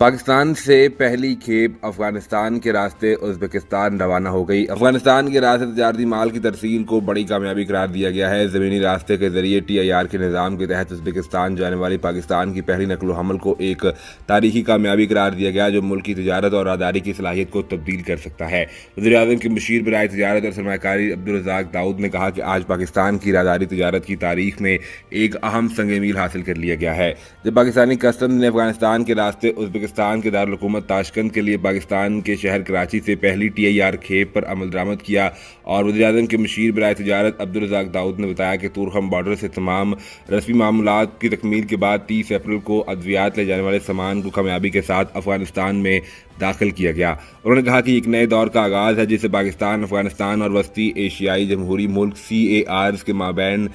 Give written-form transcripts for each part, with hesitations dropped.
पाकिस्तान से पहली खेप अफगानिस्तान के रास्ते उज़्बेकिस्तान रवाना हो गई। अफगानिस्तान के रास्ते तजारती माल की तरसील को बड़ी कामयाबी करार दिया गया है। ज़मीनी रास्ते के ज़रिए TIR के निज़ाम के तहत उज़्बेकिस्तान जाने वाली पाकिस्तान की पहली नकलो हमल को एक तारीखी कामयाबी करार दिया गया, जो मुल्क की तजारत और आदारी की सलाहियत को तब्दील कर सकता है। वज़ीर-ए-आज़म के मुशीर बराए तजारत और सरमाकारी अब्दुल रज़ाक दाऊद ने कहा कि आज पाकिस्तान की रादारी तजारत की तारीख में एक अहम संग मील हासिल कर लिया गया है, जब पाकिस्तानी कस्टम ने अफगानिस्तान के रास्ते उज़्बेकिस्तान के दारकूमत ताशकंद के लिए पाकिस्तान के शहर कराची से पहली TIR खेप पर अमल दरामद किया। और वज़ीर-ए-आज़म के मुशीर बराए तजारत अब्दुल रज़ाक दाऊद ने बताया कि तोरखम बॉर्डर से तमाम रस्मी मामलात की तकमील के बाद 30 अप्रैल को अद्वियात ले जाने वाले सामान को कामयाबी के साथ अफगानिस्तान में दाखिल किया गया। उन्होंने कहा कि एक नए दौर का आगाज़ है, जिसे पाकिस्तान, अफगानिस्तान और वस्ती एशियाई जमहूरी मुल्क CARs के माबैन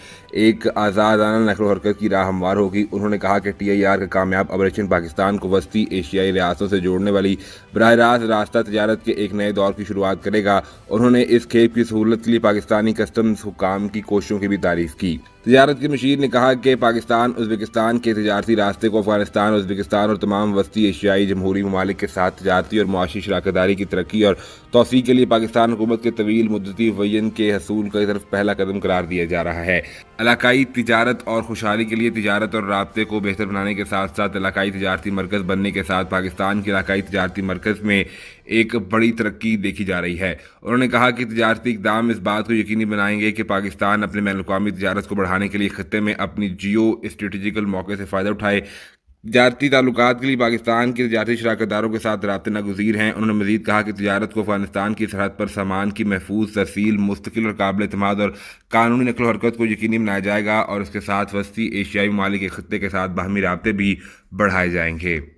एक आज़ादाना नकल हरकत की राह हमवार होगी। उन्होंने कहा कि TIR का कामयाब ऑपरेशन पाकिस्तान को वस्ती एशियाई रियासतों से जोड़ने वाली बराह रास्ता तजारत के एक नए दौर की शुरुआत करेगा। उन्होंने इस खेप की सहूलत के लिए पाकिस्तानी कस्टम्स हुकाम की कोशिशों की भी तारीफ की। तजारत के मशीर ने कहा कि पाकिस्तान उज़्बेकिस्तान के तजारती रास्ते को अफगानिस्तान, उज़्बेकिस्तान और तमाम वस्ती एशियाई जमहूरी ममालिक के साथ तजारती और मुआशी शराकतदारी की तरक्की और तोसी के लिए पाकिस्तान हुकूमत के तवील मुद्दती विजन के हसूल की तरफ पहला कदम करार दिया जा रहा है। इलाकाई तजारत और खुशहाली के लिए तजारत और राब्ते को बेहतर बनाने के साथ साथ इलाकाई तजारती मरकज़ बनने के साथ पाकिस्तान के इलाकाई तजारती मरकज़ में एक बड़ी तरक्की देखी जा रही है। उन्होंने कहा कि तजारती इक़दाम इस बात को यकीनी बनाएंगे कि पाकिस्तान अपने बैन-उल-अक़वामी तजारत को बढ़ाने के लिए खत्ते में अपनी जियो स्ट्रेटेजिकल मौके से फ़ायदा उठाए। तजारती ताल्लुकात के लिए पाकिस्तान के तजारती शराकतदारों के साथ राब्ते नागुज़ीर हैं। उन्होंने मज़ीद कहा कि तजारत को अफगानिस्तान की सरहद पर सामान की महफूज तरसील, मुस्तकिल और काबिल एतमाद और कानूनी नकल हरकत को यकीनी बनाया जाएगा और इसके साथ वस्ती एशियाई ममालिक के खत्ते के साथ बाहमी राब्ते भी बढ़ाए जाएंगे।